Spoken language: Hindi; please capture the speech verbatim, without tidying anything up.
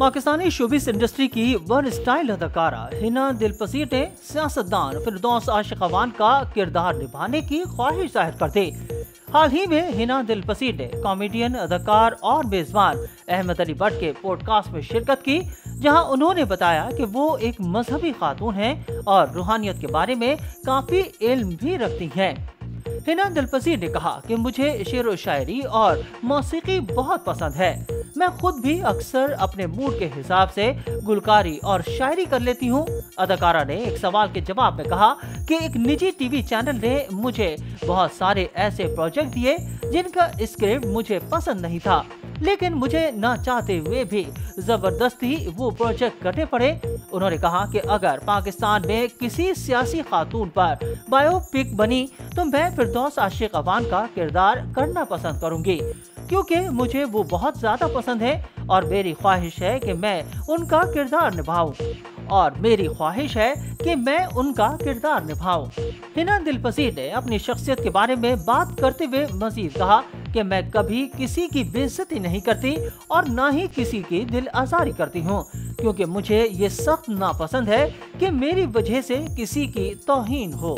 पाकिस्तानी शोबिज़ इंडस्ट्री की वन स्टाइल अदाकारा हिना दिलपज़ीर ने सियासतदान फिरदौस आशिक अवान का किरदार निभाने की ख्वाहिश जाहिर कर दी। हाल ही में हिना दिलपज़ीर ने कॉमेडियन, अदाकार और मेजबान अहमद अली बट के पॉडकास्ट में शिरकत की, जहां उन्होंने बताया कि वो एक मजहबी खातून हैं और रूहानियत के बारे में काफ़ी इल्म भी रखती हैं। हिना दिलपज़ीर ने कहा कि मुझे शेर व शायरी और मौसीकी बहुत पसंद है। मैं खुद भी अक्सर अपने मूड के हिसाब से गुलकारी और शायरी कर लेती हूँ। अदाकारा ने एक सवाल के जवाब में कहा कि एक निजी टीवी चैनल ने मुझे बहुत सारे ऐसे प्रोजेक्ट दिए जिनका स्क्रिप्ट मुझे पसंद नहीं था, लेकिन मुझे ना चाहते हुए भी जबरदस्ती वो प्रोजेक्ट करने पड़े। उन्होंने कहा कि अगर पाकिस्तान में किसी सियासी खातून पर बायोपिक बनी तो मैं फिरदौस आशिक अवान का किरदार करना पसंद करूंगी, क्योंकि मुझे वो बहुत ज्यादा पसंद है और मेरी ख्वाहिश है कि मैं उनका किरदार निभाऊं और मेरी ख्वाहिश है कि मैं उनका किरदार निभाऊं। हिना दिलपज़ीर ने अपनी शख्सियत के बारे में बात करते हुए मजीद कहा कि मैं कभी किसी की बेइज्जती नहीं करती और ना ही किसी की दिल आज़ारी करती हूँ, क्योंकि मुझे ये सख्त नापसंद है कि मेरी वजह से किसी की तौहीन हो।